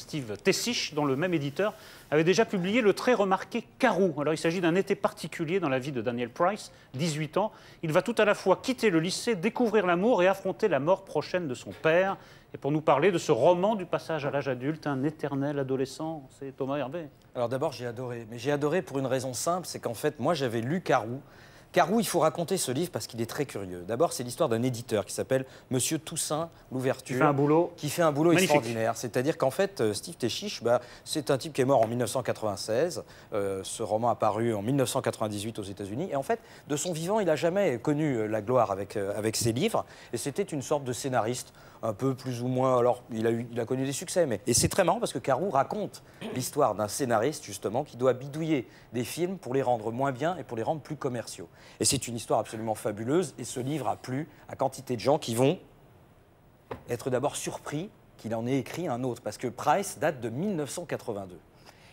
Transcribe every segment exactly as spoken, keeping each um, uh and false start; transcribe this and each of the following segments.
Steve Tesich, dont le même éditeur avait déjà publié le très remarqué Karoo. Alors il s'agit d'un été particulier dans la vie de Daniel Price, dix-huit ans. Il va tout à la fois quitter le lycée, découvrir l'amour et affronter la mort prochaine de son père. Et pour nous parler de ce roman du passage à l'âge adulte, un éternel adolescent, c'est Thomas Hervé. Alors d'abord j'ai adoré, mais j'ai adoré pour une raison simple, c'est qu'en fait moi j'avais lu Karoo. Karoo, il faut raconter ce livre parce qu'il est très curieux. D'abord, c'est l'histoire d'un éditeur qui s'appelle Monsieur Toussaint, l'ouverture, qui fait un boulot, qui fait un boulot extraordinaire. C'est-à-dire qu'en fait, Steve Tesich, bah, c'est un type qui est mort en mille neuf cent quatre-vingt-seize. Euh, ce roman apparu en mille neuf cent quatre-vingt-dix-huit aux États-Unis. Et en fait, de son vivant, il n'a jamais connu la gloire avec, euh, avec ses livres. Et c'était une sorte de scénariste, un peu plus ou moins. Alors, il a, eu, il a connu des succès, mais... Et c'est très marrant parce que Karoo raconte l'histoire d'un scénariste, justement, qui doit bidouiller des films pour les rendre moins bien et pour les rendre plus commerciaux. Et c'est une histoire absolument fabuleuse. Et ce livre a plu à quantité de gens qui vont être d'abord surpris qu'il en ait écrit un autre. Parce que Price date de mille neuf cent quatre-vingt-deux.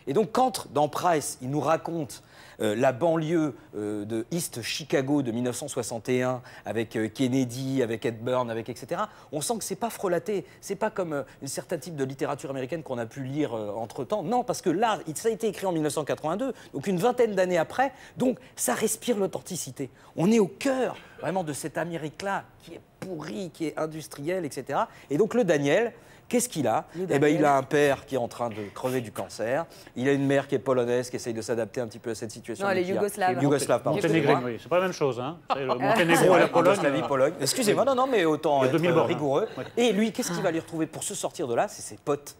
Et donc, quand dans Price, il nous raconte euh, la banlieue euh, de East Chicago de mille neuf cent soixante et un, avec euh, Kennedy, avec Ed Burns, avec et cetera, on sent que c'est pas frelaté. C'est pas comme euh, un certain type de littérature américaine qu'on a pu lire euh, entre-temps. Non, parce que là, ça a été écrit en mille neuf cent quatre-vingt-deux, donc une vingtaine d'années après. Donc, ça respire l'authenticité. On est au cœur, vraiment, de cette Amérique-là, qui est pourrie, qui est industrielle, et cetera. Et donc, le Daniel... Qu'est-ce qu'il a? Eh ben, il a un père qui est en train de crever du cancer. Il a une mère qui est polonaise, qui essaye de s'adapter un petit peu à cette situation. Non, elle est yougoslave. Yougoslave, pardon. Monténégro, oui. C'est pas la même chose, hein. C'est le Monténégro et la Pologne. Yougoslavie, Pologne. Excusez-moi, non, non, mais autant être rigoureux. Et lui, qu'est-ce qu'il va lui retrouver pour se sortir de là? C'est ses potes.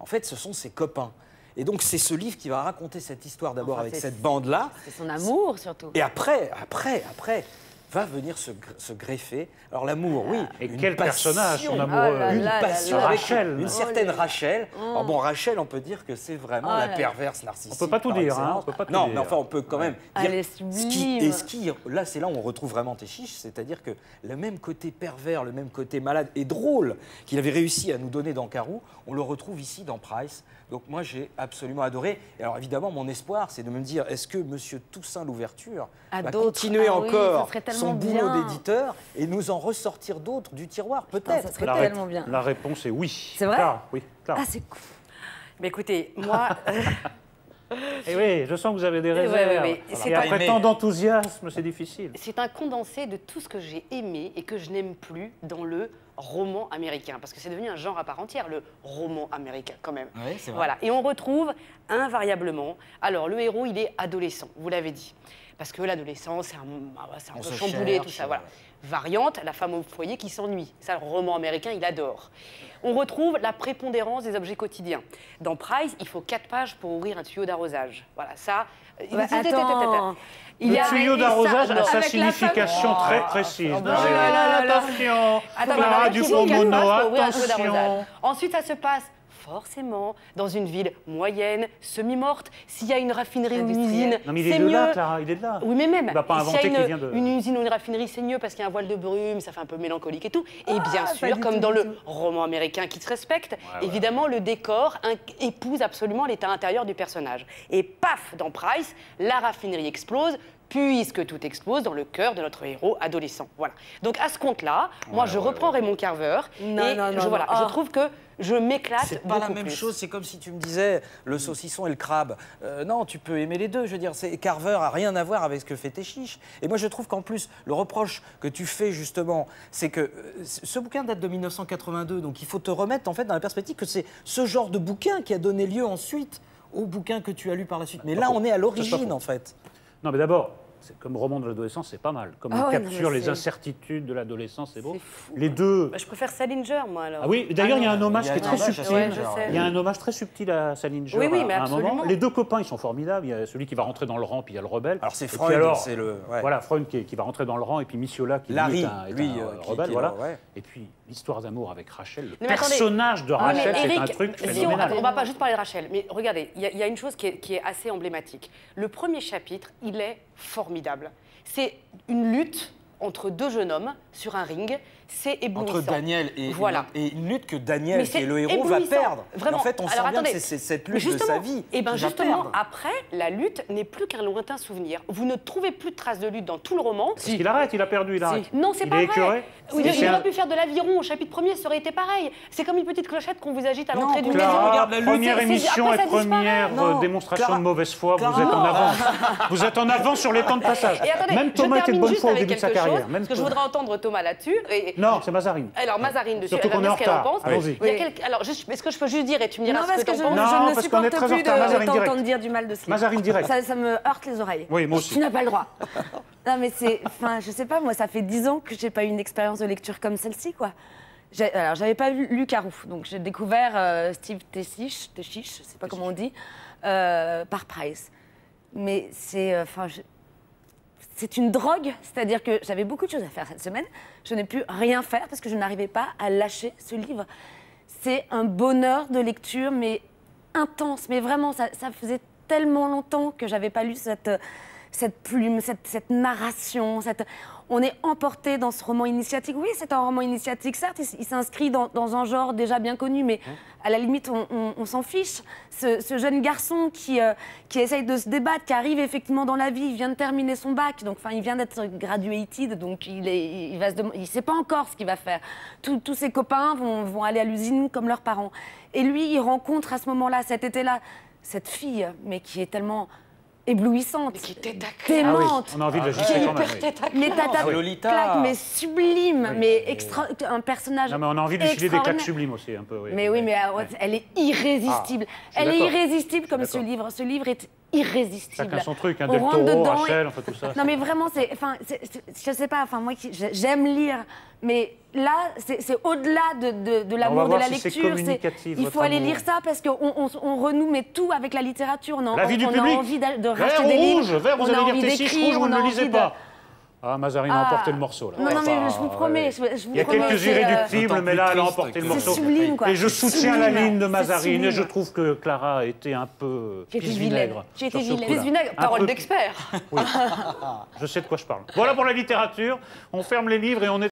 En fait, ce sont ses copains. Et donc, c'est ce livre qui va raconter cette histoire d'abord avec cette bande-là. C'est son amour, surtout. Et après, après, après... va venir se, se greffer. Alors l'amour, oui. Et une quel passion, personnage, son amoureux. Ah, une passion, là, là, là, là. Rachel. Une certaine oh, Rachel. Oh. Alors bon, Rachel, on peut dire que c'est vraiment oh, la là. perverse narcissique. On peut pas tout dire, hein, on peut pas tout non, dire. mais enfin, on peut quand même ouais. dire... Ce qui, et ce qui, là, c'est là où on retrouve vraiment Tesich, c'est-à-dire que le même côté pervers, le même côté malade et drôle qu'il avait réussi à nous donner dans Karoo, on le retrouve ici dans Price. Donc moi, j'ai absolument adoré. Et alors évidemment, mon espoir, c'est de me dire, est-ce que Monsieur Toussaint l'ouverture va continuer ah, encore oui, son boulot d'éditeur et nous en ressortir d'autres du tiroir, peut-être. Ça serait tellement bien. La réponse est oui. C'est vrai? Clara, oui, Clara. Ah, c'est cool. Mais écoutez, moi... Et oui, je sens que vous avez des réserves. Et, ouais, ouais, ouais. et après tant d'enthousiasme, c'est difficile. C'est un condensé de tout ce que j'ai aimé et que je n'aime plus dans le roman américain. Parce que c'est devenu un genre à part entière, le roman américain, quand même. Oui, c'est vrai. Voilà. Et on retrouve invariablement... Alors, le héros, il est adolescent, vous l'avez dit. Parce que l'adolescence, c'est un, un peu chamboulé, cherche, tout ça. Voilà. Variante, la femme au foyer qui s'ennuie. Ça, le roman américain, il adore. On retrouve la prépondérance des objets quotidiens. Dans Price, il faut quatre pages pour ouvrir un tuyau d'arrosage. Voilà, ça... Bah, attends. Il y a le tuyau d'arrosage a sa signification très précise. Oh, attention, Clara Dupond-Mono, attention. Ensuite, ça se passe... forcément, dans une ville moyenne, semi-morte, s'il y a une raffinerie ou une usine, c'est mieux. Non mais il est, est de là, Clara, il est de là. Oui, mais même, s'il y a une, de... une usine ou une raffinerie, c'est mieux parce qu'il y a un voile de brume, ça fait un peu mélancolique et tout. Et ah, bien sûr, comme tout, dans le tout. roman américain qui se respecte, ouais, évidemment, ouais. le décor épouse absolument l'état intérieur du personnage. Et paf, dans Price, la raffinerie explose, puisque tout explose dans le cœur de notre héros adolescent. Voilà. Donc à ce compte-là, ouais, moi, je ouais, reprends ouais. Raymond Carver non, et non, non, je, voilà, non. je trouve que je m'éclate. C'est pas la même plus. chose. C'est comme si tu me disais le saucisson et le crabe. Euh, non, tu peux aimer les deux. Je veux dire, Carver a rien à voir avec ce que fait Tesich. Et moi, je trouve qu'en plus, le reproche que tu fais justement, c'est que euh, ce bouquin date de mille neuf cent quatre-vingt-deux. Donc il faut te remettre en fait dans la perspective que c'est ce genre de bouquin qui a donné lieu ensuite au bouquin que tu as lu par la suite. Mais là, on est à l'origine en fait. Non, mais d'abord. Comme roman de l'adolescence, c'est pas mal. Comme ah on ouais, capture les incertitudes de l'adolescence, c'est beau. Fou. Les deux... Bah, je préfère Salinger, moi, alors. Ah oui, d'ailleurs, ah il y a un hommage qui est très subtil. Ouais, il y a un hommage très subtil à Salinger oui, oui, à, mais à un moment. Les deux copains, ils sont formidables. Il y a celui qui va rentrer dans le rang, puis il y a le rebelle. Alors c'est Freund, c'est le... Ouais. Voilà, Freund qui, qui va rentrer dans le rang, et puis Missiola qui Larry, est un, est lui, un euh, rebelle. Qui, voilà. ouais. Et puis, l'histoire d'amour avec Rachel. Le mais personnage mais de Rachel, c'est un truc phénoménal. On va pas juste parler de Rachel, mais regardez, il y a une chose qui est assez emblématique. Le premier chapitre, il est formidable. C'est une lutte entre deux jeunes hommes sur un ring. C'est éblouissant. Entre Daniel et, voilà. et une lutte que Daniel, qui est le héros, va perdre. Vraiment. En fait, on Alors, sent attendez. bien que c'est cette lutte de sa vie. Et bien justement, après, la lutte n'est plus qu'un lointain souvenir. Vous ne trouvez plus de traces de lutte dans tout le roman. Si. Il arrête, il a perdu, il arrête. Si. Non, c'est pas vrai. Écœuré. Oui, il aurait pu faire de l'aviron au chapitre premier, ça aurait été pareil. C'est comme une petite clochette qu'on vous agite à l'entrée d'une maison. Regarde la lutte. Première émission et première démonstration de mauvaise foi, vous êtes en avance. Vous êtes en avance sur les temps de passage. Même Thomas était de bonne foi au début de sa carrière. Parce que je voudrais entendre Thomas là-dessus. Non, c'est Mazarine. Alors, Mazarine, dessus, surtout qu'on est en retard. Allons-y. Alors, est-ce que je peux juste dire, et tu me diras ce que tu en penses ? Non, parce qu'on est très en retard. T'entendre dire du mal de Mazarine direct. Ça me heurte les oreilles. Oui, moi aussi. Tu n'as pas le droit. Non, mais c'est... Enfin, je sais pas, moi, ça fait dix ans que j'ai pas eu une expérience de lecture comme celle-ci, quoi. Alors, j'avais pas lu Karoo, donc j'ai découvert euh, Steve Tesich, Tesich, je sais pas comment on dit, euh, par Price. Mais c'est... Enfin, euh, c'est une drogue, c'est-à-dire que j'avais beaucoup de choses à faire cette semaine, je n'ai pu rien faire parce que je n'arrivais pas à lâcher ce livre. C'est un bonheur de lecture, mais intense, mais vraiment, ça, ça faisait tellement longtemps que j'avais pas lu cette... cette plume, cette, cette narration, cette... on est emporté dans ce roman initiatique. Oui, c'est un roman initiatique, certes, il, il s'inscrit dans, dans un genre déjà bien connu, mais hein? à la limite, on, on, on s'en fiche. Ce, ce jeune garçon qui, euh, qui essaye de se débattre, qui arrive effectivement dans la vie, il vient de terminer son bac, donc il vient d'être graduated, donc il ne il il sait pas encore ce qu'il va faire. Tout, tous ses copains vont, vont aller à l'usine comme leurs parents. Et lui, il rencontre à ce moment-là, cet été-là, cette fille, mais qui est tellement... éblouissante, qui démente, ah oui. on a envie de la gifler quand même. Mais tata-claque, mais sublime, oui. mais extra... un personnage. Non, mais on a envie de gifler des claques sublimes aussi, un peu. Oui. Mais oui, mais ouais. elle est irrésistible. Ah, elle est irrésistible comme ce livre. Ce livre est irrésistible. Chacun son truc, hein, Del Toro, Rachel, et... enfin tout ça. Non, mais vraiment, c'est, enfin, je sais pas, enfin moi, qui... j'aime lire, mais là, c'est au-delà de, de, de l'amour de la si lecture. Il faut aller amour. lire ça parce qu'on on, on renoue mais tout avec la littérature. On a, la vie on, du on public. a envie de racheter des livres. Vert rouge, vert, vous allez lire Tesich, rouge, vous ne le lisez pas. De... Ah, Mazarine a ah. emporté le morceau, là. Non, non, mais je vous promets, je vous promets. Il y a quelques irréductibles, euh... mais là, elle a emporté le morceau. Sublime, quoi. Et je soutiens sublime. la ligne de Mazarine, et je trouve que Clara était un peu pisse-vinaigre. Qui était pisse-vinaigre, parole peu... d'expert. Oui. Je sais de quoi je parle. Voilà pour la littérature. On ferme les livres et on est...